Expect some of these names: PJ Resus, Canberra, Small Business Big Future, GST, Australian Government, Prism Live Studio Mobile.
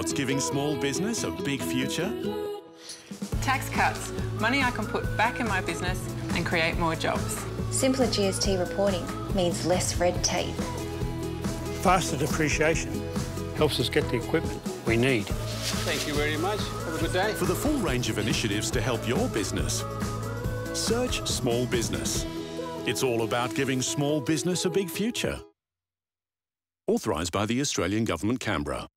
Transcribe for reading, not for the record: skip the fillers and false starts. What's giving small business a big future? Tax cuts, money I can put back in my business and create more jobs. Simpler GST reporting means less red tape. Faster depreciation helps us get the equipment we need. Thank you very much. Have a good day. For the full range of initiatives to help your business, search Small Business. It's all about giving small business a big future. Authorised by the Australian Government, Canberra.